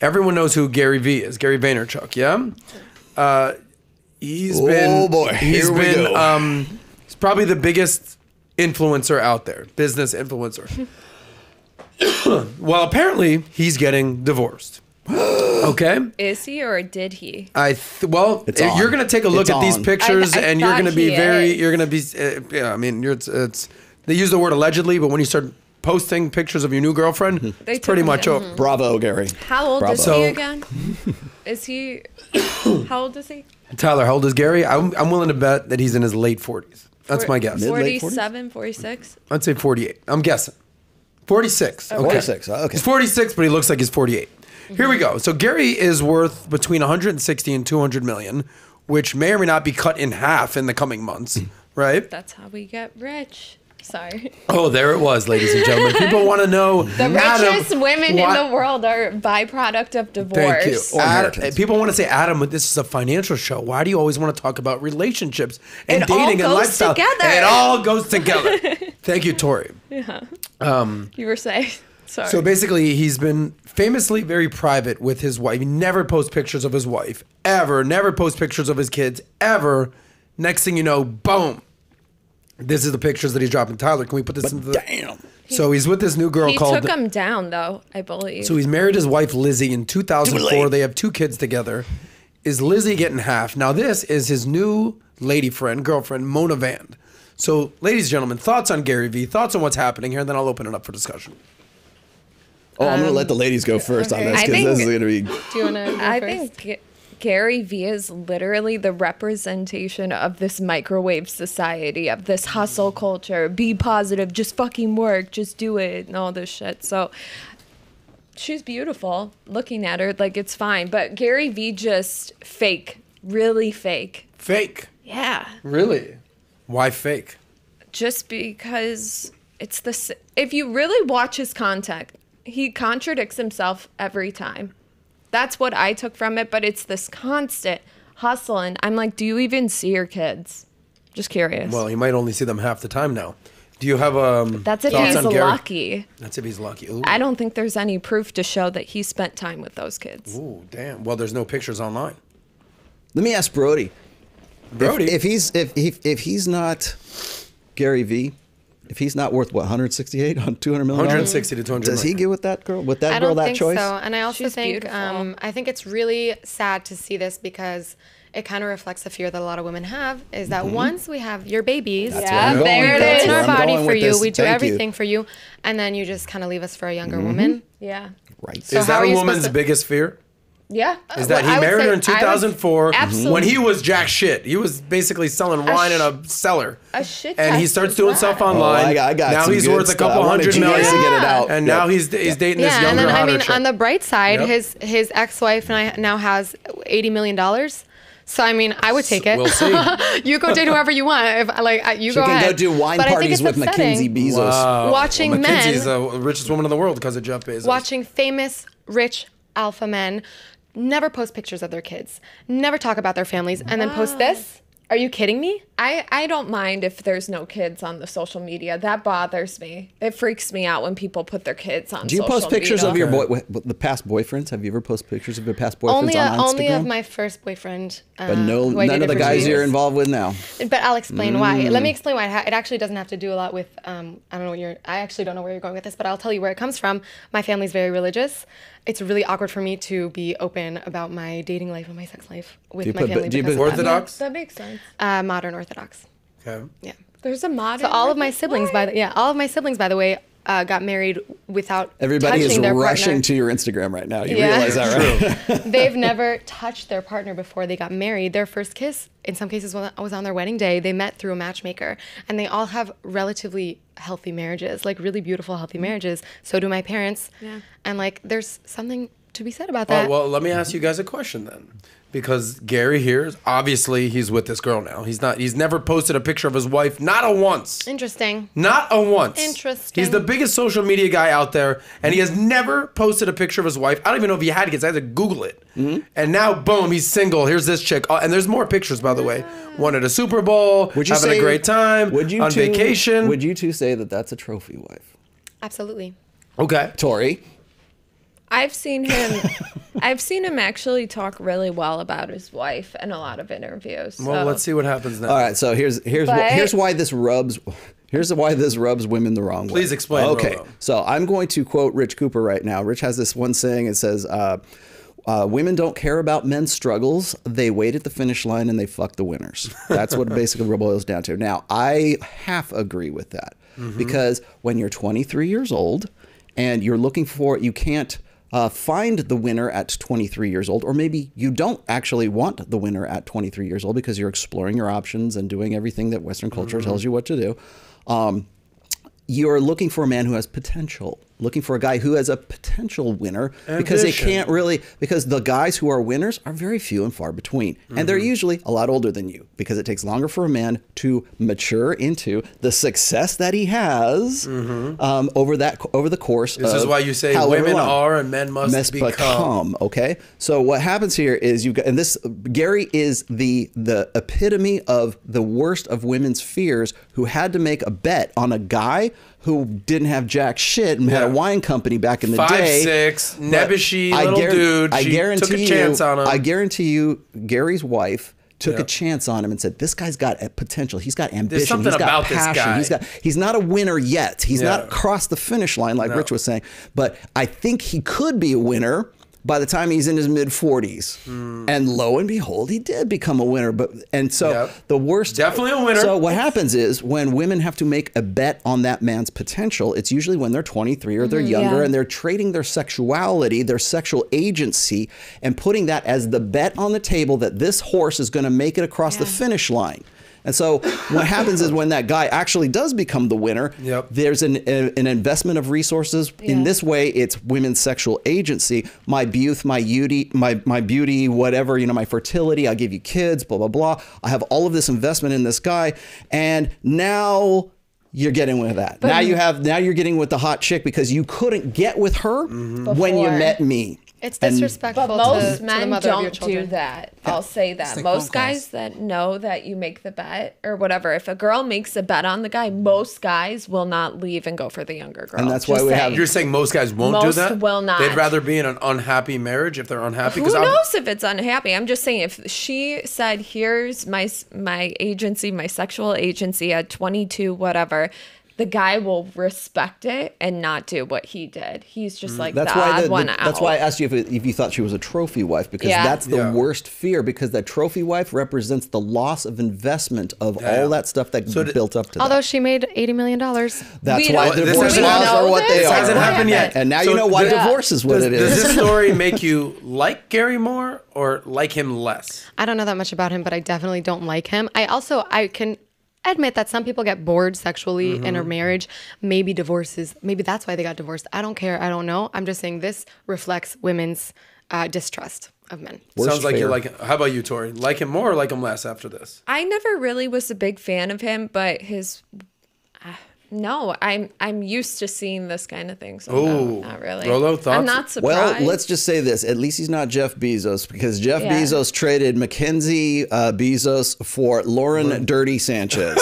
Everyone knows who Gary V is. Gary Vaynerchuk. Yeah. He's been, oh boy, here we go. He's probably the biggest influencer out there, business influencer. Well, apparently he's getting divorced. Okay. Is he or did he? Well, you're going to take a look at these pictures and you're going to be very, you're going to be, yeah, I mean, it's, they use the word allegedly, but when you start posting pictures of your new girlfriend, it's pretty much over. Bravo, Gary. How old is he again? Is he, how old is he? Tyler, how old is Gary? I'm willing to bet that he's in his late 40s. That's my guess. 47, 46? I'd say 48. I'm guessing. 46. Okay. 46. Okay. He's 46, but he looks like he's 48. Here we go. So Gary is worth between 160 and 200 million, which may or may not be cut in half in the coming months, right? That's how we get rich. Sorry. Oh, there it was, ladies and gentlemen. People want to know. The richest women in the world are byproduct of divorce. Thank you. People want to say, Adam, this is a financial show. Why do you always want to talk about relationships and dating and lifestyle? It all goes together. Thank you, Tori. Yeah. You were saying. Sorry. So basically, he's been famously very private with his wife. He never posts pictures of his wife, ever. Never posts pictures of his kids, ever. Next thing you know, boom. This is the pictures that he's dropping. Tyler, can we put this into the... Damn. So he's with this new girl called... He took him down, though, I believe. So he's married his wife, Lizzie, in 2004. They have two kids together. Is Lizzie getting half? Now, this is his new lady friend, girlfriend, Mona Vand. So, ladies and gentlemen, thoughts on Gary V, thoughts on what's happening here, and then I'll open it up for discussion. Oh, I'm going to let the ladies go first on this because this is going to be... Do you want to I think Gary V is literally the representation of this microwave society, of this hustle culture. Be positive. Just fucking work. Just do it and all this shit. So she's beautiful. Looking at her, like, it's fine. But Gary V just fake. Really fake. Fake? Yeah. Really? Why fake? Just because it's the... If you really watch his content... He contradicts himself every time. That's what I took from it, but it's this constant hustle. And I'm like, do you even see your kids? Just curious. Well, you might only see them half the time now. Do you have That's if he's lucky. That's if he's lucky. Ooh. I don't think there's any proof to show that he spent time with those kids. Ooh, damn. Well, there's no pictures online. Let me ask Brody. Brody, if he's not Gary V. If he's not worth, what, 168 on $200 million? 160 to 200 million. Does he get with that girl? With that girl, that choice? I don't think so. And I also think, I think it's really sad to see this because it kind of reflects the fear that a lot of women have is that once we have your babies, there it is. In our body for you, we do everything for you, and then you just kind of leave us for a younger woman. Yeah. Right. So is that a woman's biggest fear? Yeah. Is that he married her in 2004 when he was jack shit. He was basically selling wine in a cellar. A shit. And he starts doing stuff online. Oh, I got now he's worth a couple $100 million to get it out. And now he's dating this younger hotter chick. On the bright side, his ex-wife now has $80 million. So I mean, I would take it. We'll see. You go date whoever you want. If like you go ahead. She can go do wine parties with Mackenzie Bezos. Wow. Watching men. Mackenzie's the richest woman in the world because of Jeff Bezos. Watching famous rich alpha men. Never post pictures of their kids. Never talk about their families. And then post this? Are you kidding me? I don't mind if there's no kids on the social media. That bothers me. It freaks me out when people put their kids on social media. Do you post pictures of your past boyfriends? Have you ever posted pictures of your past boyfriends on Instagram? Only of my first boyfriend. But none of the guys you're involved with now. But I'll explain why. Let me explain why. It actually doesn't have to do a lot with, I actually don't know where you're going with this, but I'll tell you where it comes from. My family's very religious. It's really awkward for me to be open about my dating life and my sex life with my family. Do you put Orthodox? That makes sense. Modern Orthodox. Okay. Yeah. There's a modern. So all of my siblings, by the way, got married without. Everybody is rushing to your Instagram right now. You realize that, right? They've never touched their partner before they got married. Their first kiss, in some cases, was on their wedding day. They met through a matchmaker, and they all have relatively healthy marriages, like really beautiful, healthy marriages. So do my parents. Yeah. And like, there's something to be said about that. Well, let me ask you guys a question then. Because Gary here, obviously, he's with this girl now. He's never posted a picture of his wife, not a once. Interesting. Not a once. Interesting. He's the biggest social media guy out there, and he has never posted a picture of his wife. I don't even know if he had kids. I had to Google it. And now, boom, he's single. Here's this chick. And there's more pictures, by the way. One at a Super Bowl, having a great time, on vacation. Would you two say that that's a trophy wife? Absolutely. Okay. Tori? I've seen him... I've seen him actually talk really well about his wife in a lot of interviews. So. Well, let's see what happens now. All right, so here's why this rubs. Here's why this rubs women the wrong way. Please explain. Okay, Rolo. So I'm going to quote Rich Cooper right now. Rich has this one saying. It says, women don't care about men's struggles. They wait at the finish line and they fuck the winners. That's what it basically boils down to. Now, I half agree with that because when you're 23 years old and you're looking for, you can't find the winner at 23 years old, or maybe you don't actually want the winner at 23 years old because you're exploring your options and doing everything that Western culture tells you what to do. You're looking for a man who has potential, looking for a guy who has a potential winner because they can't really, because the guys who are winners are very few and far between. And they're usually a lot older than you because it takes longer for a man to mature into the success that he has over the course of this is why you say women are and men must become. Okay. So what happens here is you've got, and this, Gary is the epitome of the worst of women's fears who had to make a bet on a guy who didn't have jack shit and had a wine company back in the day. 5'6", nebbishy little dude. I guarantee took a chance on him. I guarantee you, Gary's wife took a chance on him and said, "This guy's got a potential. He's got ambition. There's something about passion. This guy. He's not a winner yet. He's not crossed the finish line like Rich was saying. But I think he could be a winner." By the time he's in his mid-40s, and lo and behold, he did become a winner. But and so the worst, definitely a winner. So what happens is when women have to make a bet on that man's potential, it's usually when they're 23 or they're younger, and they're trading their sexuality, their sexual agency, and putting that as the bet on the table that this horse is going to make it across the finish line. And so what happens is when that guy actually does become the winner, there's an investment of resources. In this way, it's women's sexual agency. My beauty, my beauty, whatever, you know, my fertility, I'll give you kids, blah, blah, blah. I have all of this investment in this guy. And now you're getting with that. But now you have, now you're getting with the hot chick because you couldn't get with her when you met me. It's disrespectful. But most men don't do that. I'll say that. Most guys that know that you make the bet or whatever, if a girl makes a bet on the guy, most guys will not leave and go for the younger girl. And that's why we have. You're saying most guys won't do that? Most will not. They'd rather be in an unhappy marriage if they're unhappy. Who knows if it's unhappy? I'm just saying if she said, "Here's my agency, my sexual agency at 22, whatever." The guy will respect it and not do what he did. He's just like that's the odd one out. That's why I asked you if you thought she was a trophy wife, because that's the worst fear, because that trophy wife represents the loss of investment of all that stuff that built up to although she made $80 million. That's why divorce laws are what they are. It hasn't happened yet. And now you know why divorce is what it is. Does this story make you like Gary more or like him less? I don't know that much about him, but I definitely don't like him. I can admit that some people get bored sexually in a marriage. Maybe divorces, maybe that's why they got divorced. I don't care. I don't know. I'm just saying this reflects women's distrust of men. Sounds like you're like, how about you, Tori? Like him more or like him less after this? I never really was a big fan of him, but his, no, I'm used to seeing this kind of thing. So no, not really. Rolo, thoughts? I'm not surprised. Well, let's just say this. At least he's not Jeff Bezos, because Jeff Bezos traded Mackenzie Bezos for Lauren Dirty Sanchez.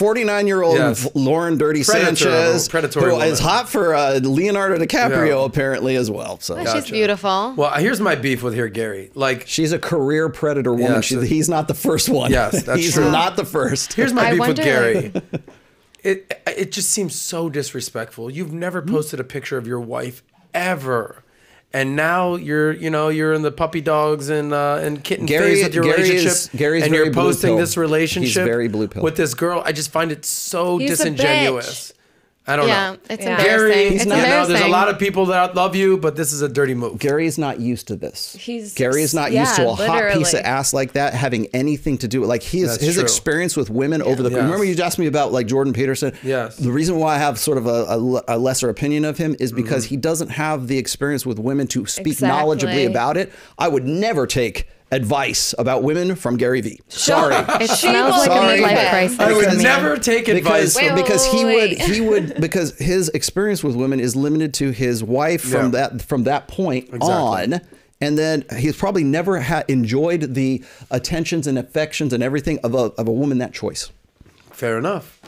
49-year-old Lauren Dirty Sanchez, who is hot for Leonardo DiCaprio apparently as well. So she's beautiful. Well, here's my beef with Gary. Like she's a career predator woman. He's not the first one. Yes, that's he's not the first. Here's my beef with Gary. It just seems so disrespectful. You've never posted a picture of your wife ever. And now you're in the puppy dogs and kitten phase with your relationship, and you're posting this relationship with this girl. I just find it so disingenuous. I don't know. It's embarrassing. Gary, it's embarrassing. There's a lot of people that love you, but this is a dirty move. Gary is not used to this. Gary is not used to a hot piece of ass like that having anything to do with like his experience with women over the. Remember you asked me about like Jordan Peterson. The reason why I have sort of a lesser opinion of him is because he doesn't have the experience with women to speak knowledgeably about it. I would never take advice about women from Gary V. Sorry, it smells like a midlife crisis. I would never take advice because his experience with women is limited to his wife from that point on. And then he's probably never enjoyed the attentions and affections and everything of a woman that choice. Fair enough.